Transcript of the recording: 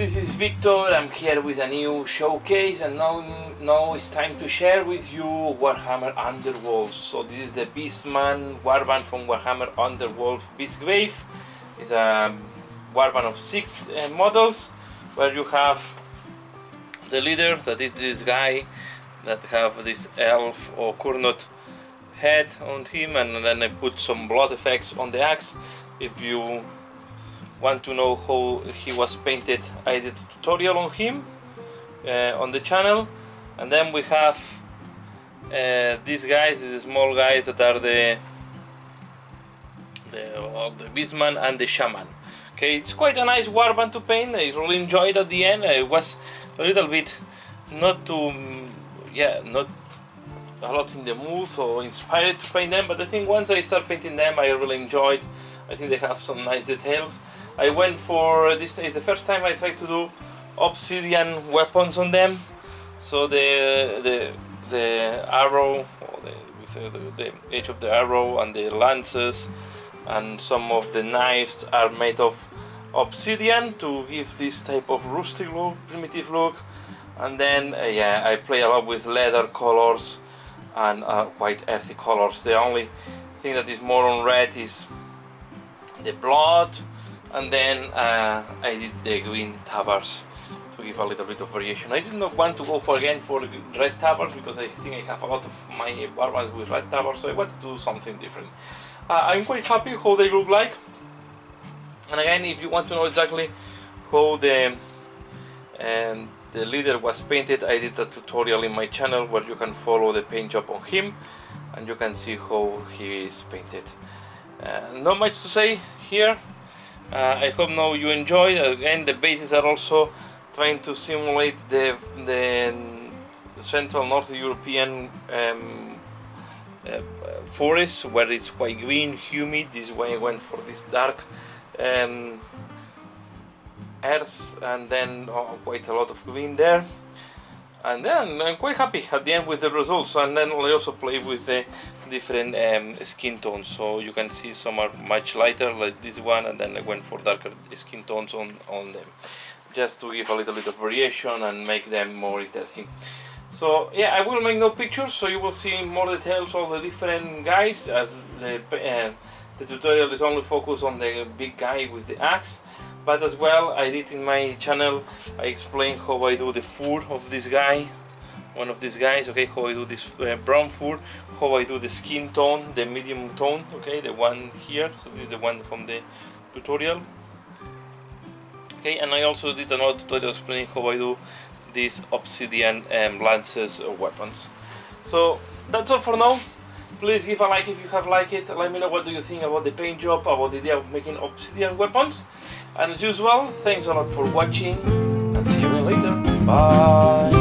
this is Victor. I'm here with a new showcase, and now it's time to share with you Warhammer Underworlds. So this is the Beastman warband from Warhammer Underworlds Beastgrave. It's a warband of 6 models, where you have the leader, that is this guy, that have this elf or Kurnoth head on him, and then I put some blood effects on the axe. If you want to know how he was painted, I did a tutorial on him on the channel. And then we have these small guys that are the Beastman and the Shaman. Okay, it's quite a nice warband to paint. I really enjoyed at the end. I was a little bit not a lot in the mood or inspired to paint them, but I think once I start painting them, I really enjoyed. I think they have some nice details. I went for this is the first time I tried to do obsidian weapons on them, so the arrow, or the edge of the arrow, and the lances, and some of the knives are made of obsidian to give this type of rustic look, primitive look. And then I play a lot with leather colors and quite earthy colors. The only thing that is more on red is the blood, and then I did the green tabards to give a little bit of variation. I did not want to go for red tabards, because I think I have a lot of my warbands with red tabards, so I wanted to do something different. I'm quite happy how they look like. And again, if you want to know exactly how the leader was painted, I did a tutorial in my channel where you can follow the paint job on him, and you can see how he is painted. Not much to say here. I hope now you enjoy. Again, the bases are also trying to simulate the Central North European forest, where it's quite green, humid. This is why I went for this dark earth, and then quite a lot of green there. And then I'm quite happy at the end with the results. And then I also play with the different skin tones, so you can see some are much lighter like this one, and then I went for darker skin tones on them, just to give a little bit of variation and make them more interesting. So yeah, I will make no pictures, so you will see more details of the different guys, as the tutorial is only focused on the big guy with the axe. But as well, I did in my channel, I explain how I do the fur of this guy, one of these guys, okay, how I do this brown fur, how I do the skin tone, the medium tone, okay, the one here, so this is the one from the tutorial. Okay, and I also did another tutorial explaining how I do these obsidian lances weapons. So that's all for now. Please give a like if you have liked it. Let me know what do you think about the paint job, about the idea of making obsidian weapons. And as usual, thanks a lot for watching, and see you later. Bye!